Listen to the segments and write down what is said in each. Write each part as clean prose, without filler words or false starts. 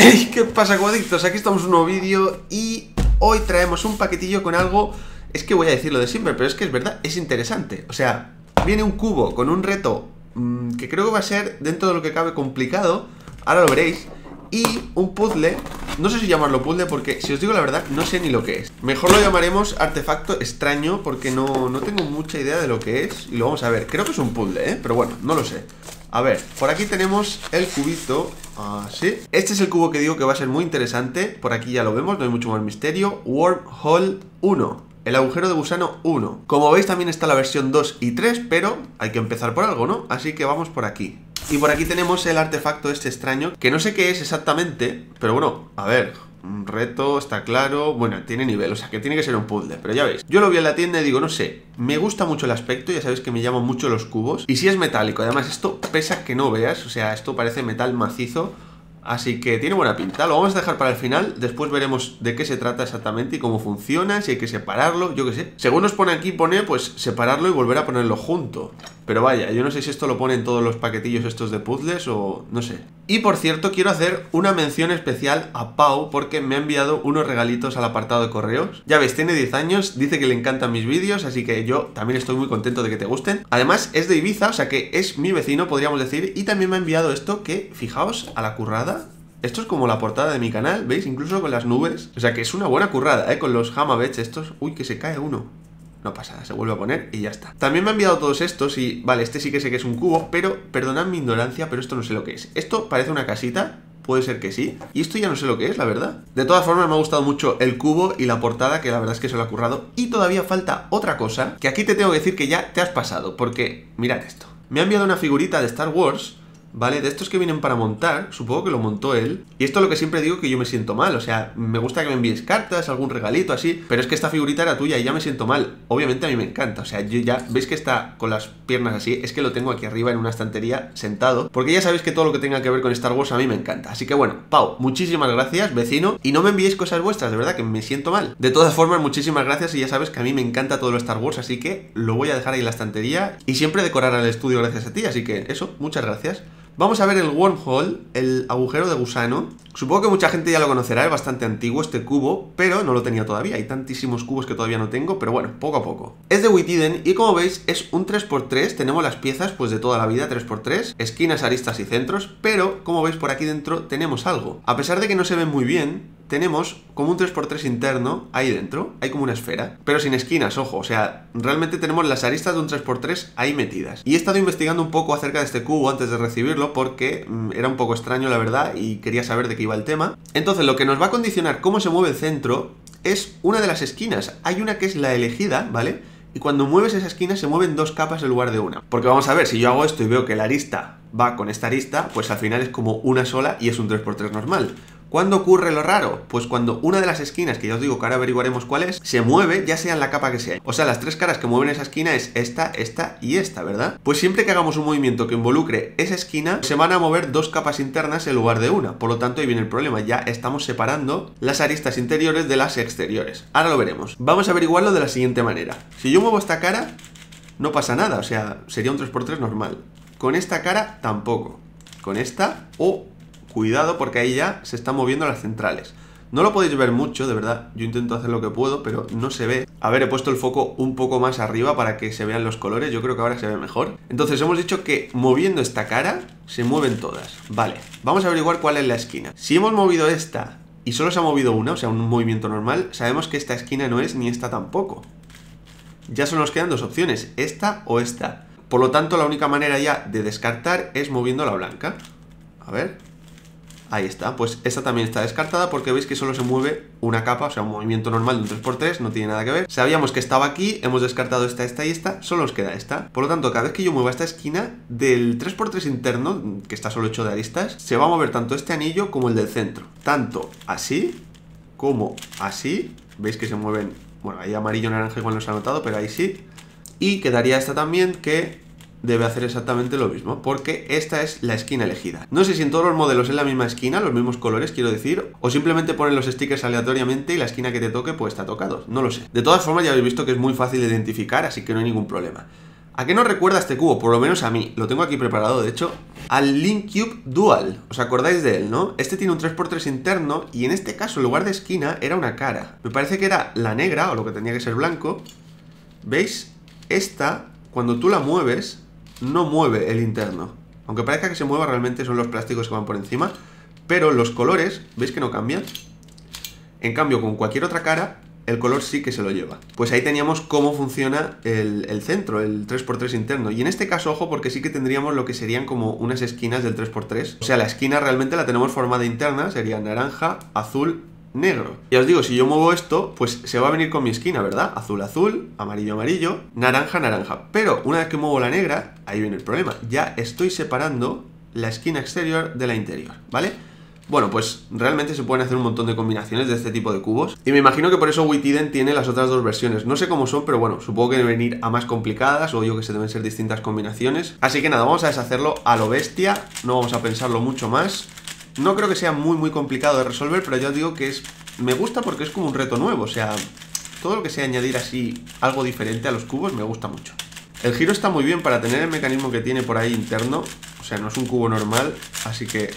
¡Hey! ¿Qué pasa, comaditos? Aquí estamos en un nuevo vídeo y hoy traemos un paquetillo con algo... Es que voy a decir lo de siempre, pero es que es verdad, es interesante. O sea, viene un cubo con un reto que creo que va a ser, dentro de lo que cabe, complicado. Ahora lo veréis. Y un puzzle, no sé si llamarlo puzzle porque, si os digo la verdad, no sé ni lo que es. Mejor lo llamaremos artefacto extraño porque no tengo mucha idea de lo que es. Y lo vamos a ver, creo que es un puzzle, pero bueno, no lo sé. A ver, por aquí tenemos el cubito, así. Este es el cubo que digo que va a ser muy interesante. Por aquí ya lo vemos, no hay mucho más misterio. Wormhole I, el agujero de gusano 1. Como veis también está la versión 2 y 3, pero hay que empezar por algo, ¿no? Así que vamos por aquí. Y por aquí tenemos el artefacto este extraño, que no sé qué es exactamente, pero bueno, a ver, un reto, está claro. Bueno, tiene nivel, o sea que tiene que ser un puzzle, pero ya veis. Yo lo vi en la tienda y digo, no sé, me gusta mucho el aspecto, ya sabéis que me llaman mucho los cubos. Y si es metálico, además esto pesa que no veas, o sea, esto parece metal macizo. Así que tiene buena pinta, lo vamos a dejar para el final. Después veremos de qué se trata exactamente y cómo funciona, si hay que separarlo, yo qué sé. Según nos pone aquí, pone pues separarlo y volver a ponerlo junto. Pero vaya, yo no sé si esto lo pone en todos los paquetillos estos de puzzles o no sé. Y por cierto, quiero hacer una mención especial a Pau porque me ha enviado unos regalitos al apartado de correos. Ya veis, tiene 10 años, dice que le encantan mis vídeos, así que yo también estoy muy contento de que te gusten. Además es de Ibiza, o sea que es mi vecino, podríamos decir, y también me ha enviado esto que, fijaos, a la currada. Esto es como la portada de mi canal, ¿veis? Incluso con las nubes. O sea que es una buena currada, ¿eh? Con los hamabets estos. Uy, que se cae uno. No pasa nada, se vuelve a poner y ya está. También me han enviado todos estos y... Vale, este sí que sé que es un cubo, pero... Perdonad mi ignorancia, pero esto no sé lo que es. Esto parece una casita... Puede ser que sí. Y esto ya no sé lo que es, la verdad. De todas formas, me ha gustado mucho el cubo y la portada, que la verdad es que se lo ha currado. Y todavía falta otra cosa, que aquí te tengo que decir que ya te has pasado, porque... Mirad esto. Me ha enviado una figurita de Star Wars... ¿Vale? De estos que vienen para montar, supongo que lo montó él. Y esto es lo que siempre digo que yo me siento mal, o sea, me gusta que me envíes cartas, algún regalito así, pero es que esta figurita era tuya y ya me siento mal. Obviamente a mí me encanta, o sea, yo ya, ¿veis que está con las piernas así? Es que lo tengo aquí arriba en una estantería, sentado, porque ya sabéis que todo lo que tenga que ver con Star Wars a mí me encanta. Así que bueno, Pau, muchísimas gracias, vecino, y no me enviéis cosas vuestras, de verdad que me siento mal. De todas formas, muchísimas gracias y ya sabes que a mí me encanta todo lo Star Wars, así que lo voy a dejar ahí en la estantería y siempre decorar el estudio gracias a ti, así que eso, muchas gracias. Vamos a ver el wormhole, el agujero de gusano. Supongo que mucha gente ya lo conocerá, es bastante antiguo este cubo, pero no lo tenía todavía. Hay tantísimos cubos que todavía no tengo, pero bueno, poco a poco. Es de Witeden y como veis es un 3×3, tenemos las piezas pues de toda la vida, 3×3, esquinas, aristas y centros, pero como veis por aquí dentro tenemos algo. A pesar de que no se ven muy bien... Tenemos como un 3×3 interno ahí dentro, hay como una esfera, pero sin esquinas, ojo, o sea, realmente tenemos las aristas de un 3×3 ahí metidas. Y he estado investigando un poco acerca de este cubo antes de recibirlo porque era un poco extraño, la verdad, y quería saber de qué iba el tema. Entonces, lo que nos va a condicionar cómo se mueve el centro es una de las esquinas. Hay una que es la elegida, ¿vale? Y cuando mueves esa esquina se mueven dos capas en lugar de una. Porque vamos a ver, si yo hago esto y veo que la arista va con esta arista, pues al final es como una sola y es un 3×3 normal. ¿Cuándo ocurre lo raro? Pues cuando una de las esquinas, que ya os digo que ahora averiguaremos cuál es, se mueve, ya sea en la capa que sea. O sea, las tres caras que mueven esa esquina es esta, esta y esta, ¿verdad? Pues siempre que hagamos un movimiento que involucre esa esquina, se van a mover dos capas internas en lugar de una. Por lo tanto, ahí viene el problema. Ya estamos separando las aristas interiores de las exteriores. Ahora lo veremos. Vamos a averiguarlo de la siguiente manera. Si yo muevo esta cara, no pasa nada. O sea, sería un 3×3 normal. Con esta cara, tampoco. Con esta o... Cuidado porque ahí ya se están moviendo las centrales. No lo podéis ver mucho, de verdad. Yo intento hacer lo que puedo, pero no se ve. A ver, he puesto el foco un poco más arriba para que se vean los colores. Yo creo que ahora se ve mejor. Entonces hemos dicho que moviendo esta cara se mueven todas. Vale, vamos a averiguar cuál es la esquina. Si hemos movido esta y solo se ha movido una, o sea, un movimiento normal, sabemos que esta esquina no es ni esta tampoco. Ya solo nos quedan dos opciones, esta o esta. Por lo tanto, la única manera ya de descartar es moviendo la blanca. A ver... Ahí está, pues esta también está descartada porque veis que solo se mueve una capa, o sea, un movimiento normal de un 3×3, no tiene nada que ver. Sabíamos que estaba aquí, hemos descartado esta, esta y esta, solo nos queda esta. Por lo tanto, cada vez que yo mueva esta esquina, del 3×3 interno, que está solo hecho de aristas, se va a mover tanto este anillo como el del centro. Tanto así, como así, veis que se mueven, bueno, ahí amarillo, naranja igual no se ha notado, pero ahí sí. Y quedaría esta también que... Debe hacer exactamente lo mismo, porque esta es la esquina elegida. No sé si en todos los modelos es la misma esquina, los mismos colores, quiero decir, o simplemente ponen los stickers aleatoriamente y la esquina que te toque pues está tocado, no lo sé. De todas formas ya habéis visto que es muy fácil de identificar, así que no hay ningún problema. ¿A qué nos recuerda este cubo? Por lo menos a mí. Lo tengo aquí preparado, de hecho. Al Link Cube Dual. ¿Os acordáis de él, no? Este tiene un 3×3 interno y en este caso, en lugar de esquina, era una cara. Me parece que era la negra, o lo que tenía que ser blanco. ¿Veis? Esta, cuando tú la mueves, no mueve el interno. Aunque parezca que se mueva, realmente son los plásticos que van por encima. Pero los colores, ¿veis que no cambian? En cambio, con cualquier otra cara, el color sí que se lo lleva. Pues ahí teníamos cómo funciona el centro, el 3×3 interno. Y en este caso, ojo, porque sí que tendríamos lo que serían como unas esquinas del 3×3. O sea, la esquina realmente la tenemos formada interna, sería naranja, azul, negro. Ya os digo, si yo muevo esto, pues se va a venir con mi esquina, ¿verdad? Azul, azul, amarillo, amarillo, naranja, naranja. Pero una vez que muevo la negra, ahí viene el problema. Ya estoy separando la esquina exterior de la interior, ¿vale? Bueno, pues realmente se pueden hacer un montón de combinaciones de este tipo de cubos. Y me imagino que por eso Witeden tiene las otras dos versiones. No sé cómo son, pero bueno, supongo que deben ir a más complicadas o yo que sé, deben ser distintas combinaciones. Así que nada, vamos a deshacerlo a lo bestia. No vamos a pensarlo mucho más. No creo que sea muy complicado de resolver, pero yo digo que es... me gusta porque es como un reto nuevo. O sea, todo lo que sea añadir así algo diferente a los cubos me gusta mucho. El giro está muy bien para tener el mecanismo que tiene por ahí interno. O sea, no es un cubo normal, así que...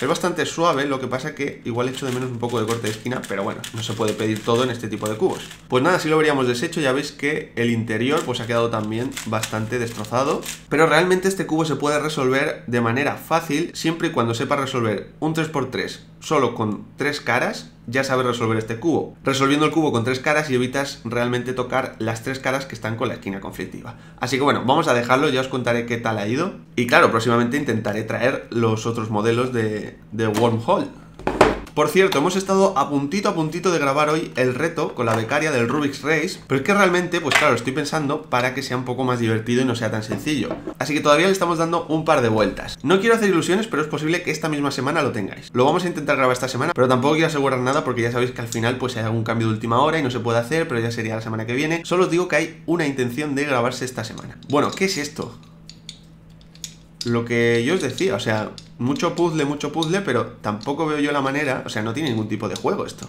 es bastante suave, lo que pasa que igual echo de menos un poco de corte de esquina, pero bueno, no se puede pedir todo en este tipo de cubos. Pues nada, si lo veríamos deshecho, ya veis que el interior pues ha quedado también bastante destrozado. Pero realmente este cubo se puede resolver de manera fácil, siempre y cuando sepa resolver un 3×3 solo con 3 caras, ya sabes resolver este cubo. Resolviendo el cubo con 3 caras y evitas realmente tocar las 3 caras que están con la esquina conflictiva. Así que bueno, vamos a dejarlo, ya os contaré qué tal ha ido. Y claro, próximamente intentaré traer los otros modelos de Wormhole. Por cierto, hemos estado a puntito de grabar hoy el reto con la becaria del Rubik's Race, pero es que realmente, pues claro, estoy pensando para que sea un poco más divertido y no sea tan sencillo. Así que todavía le estamos dando un par de vueltas. No quiero hacer ilusiones, pero es posible que esta misma semana lo tengáis. Lo vamos a intentar grabar esta semana, pero tampoco quiero asegurar nada porque ya sabéis que al final pues hay algún cambio de última hora y no se puede hacer, pero ya sería la semana que viene. Solo os digo que hay una intención de grabarse esta semana. Bueno, ¿qué es esto? Lo que yo os decía, o sea... mucho puzzle, pero tampoco veo yo la manera... o sea, no tiene ningún tipo de juego esto.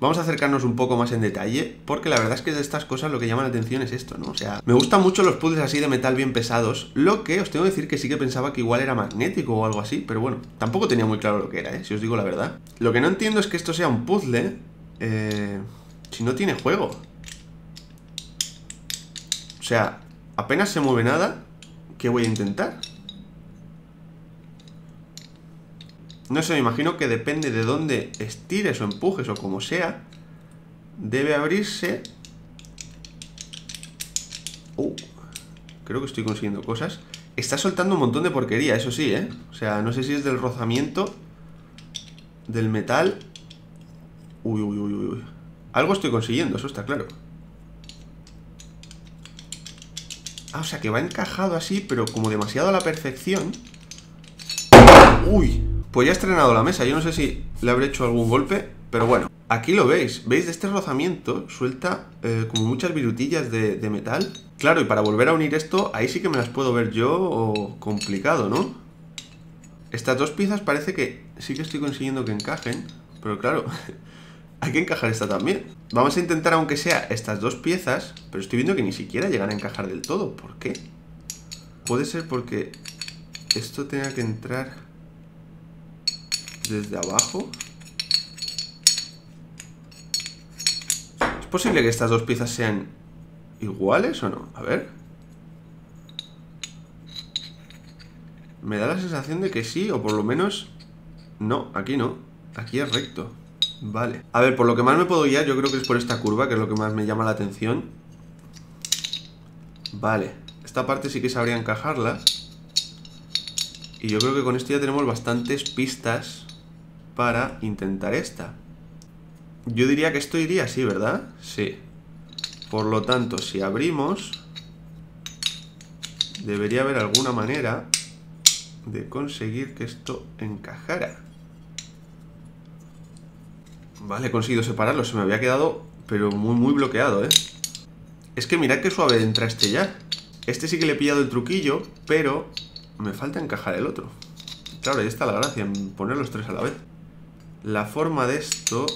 Vamos a acercarnos un poco más en detalle, porque la verdad es que de estas cosas lo que llama la atención es esto, ¿no? O sea, me gustan mucho los puzzles así de metal bien pesados, lo que os tengo que decir que sí que pensaba que igual era magnético o algo así, pero bueno, tampoco tenía muy claro lo que era, si os digo la verdad. Lo que no entiendo es que esto sea un puzzle, si no tiene juego. O sea, apenas se mueve nada, ¿qué voy a intentar? No sé, me imagino que depende de dónde estires o empujes o como sea, debe abrirse. Creo que estoy consiguiendo cosas. Está soltando un montón de porquería, eso sí, ¿eh? O sea, no sé si es del rozamiento, del metal. Uy. Algo estoy consiguiendo, eso está claro. Ah, o sea, que va encajado así, pero como demasiado a la perfección. Uy. Pues ya he estrenado la mesa, yo no sé si le habré hecho algún golpe, pero bueno. Aquí lo veis, ¿veis? De este rozamiento suelta como muchas virutillas de metal. Claro, y para volver a unir esto, ahí sí que me las puedo ver yo complicado, ¿no? Estas dos piezas parece que sí que estoy consiguiendo que encajen, pero claro, hay que encajar esta también. Vamos a intentar aunque sea estas dos piezas, pero estoy viendo que ni siquiera llegan a encajar del todo. ¿Por qué? Puede ser porque esto tenga que entrar... desde abajo. ¿Es posible que estas dos piezas sean iguales o no? A ver. Me da la sensación de que sí, o por lo menos... no, aquí no. Aquí es recto. Vale. A ver, por lo que más me puedo guiar, yo creo que es por esta curva, que es lo que más me llama la atención. Vale. Esta parte sí que sabría encajarla. Y yo creo que con esto ya tenemos bastantes pistas... para intentar esta. Yo diría que esto iría así, ¿verdad? Sí. Por lo tanto, si abrimos, debería haber alguna manera de conseguir que esto encajara. Vale, he conseguido separarlo. Se me había quedado, pero muy bloqueado, ¿eh? Es que mirad qué suave entra este ya. Este sí que le he pillado el truquillo, pero me falta encajar el otro. Claro, ahí está la gracia, en poner los tres a la vez. La forma de esto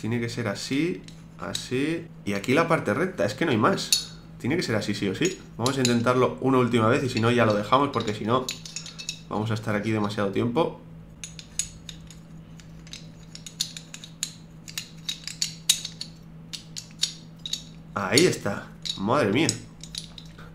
tiene que ser así, así... y aquí la parte recta, es que no hay más. Tiene que ser así sí o sí. Vamos a intentarlo una última vez y si no ya lo dejamos, porque si no vamos a estar aquí demasiado tiempo. Ahí está. Madre mía.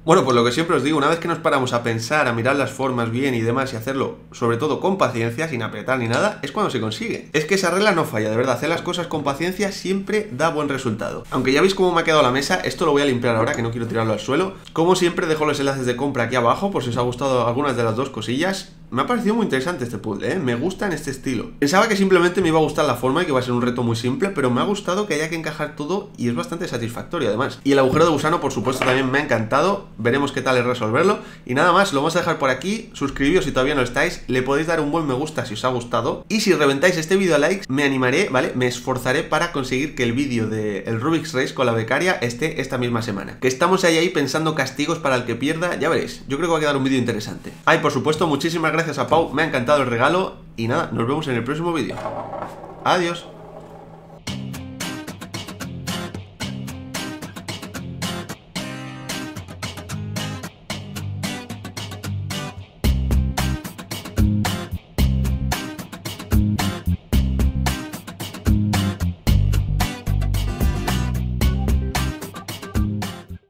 Bueno, pues lo que siempre os digo, una vez que nos paramos a pensar, a mirar las formas bien y demás, y hacerlo sobre todo con paciencia, sin apretar ni nada, es cuando se consigue. Es que esa regla no falla, de verdad, hacer las cosas con paciencia siempre da buen resultado. Aunque ya veis cómo me ha quedado la mesa, esto lo voy a limpiar ahora, que no quiero tirarlo al suelo. Como siempre, dejo los enlaces de compra aquí abajo, por si os ha gustado algunas de las dos cosillas. Me ha parecido muy interesante este puzzle, ¿eh? Me gusta en este estilo. Pensaba que simplemente me iba a gustar la forma y que iba a ser un reto muy simple, pero me ha gustado que haya que encajar todo y es bastante satisfactorio además. Y el agujero de gusano, por supuesto, también me ha encantado. Veremos qué tal es resolverlo. Y nada más, lo vamos a dejar por aquí. Suscribíos si todavía no estáis. Le podéis dar un buen me gusta si os ha gustado. Y si reventáis este vídeo a likes, me animaré, ¿vale? Me esforzaré para conseguir que el vídeo del Rubik's Race con la becaria esté esta misma semana. Que estamos ahí pensando castigos para el que pierda. Ya veréis, yo creo que va a quedar un vídeo interesante. Ah, y por supuesto, muchísimas gracias a Pau, me ha encantado el regalo y nada, nos vemos en el próximo vídeo. Adiós.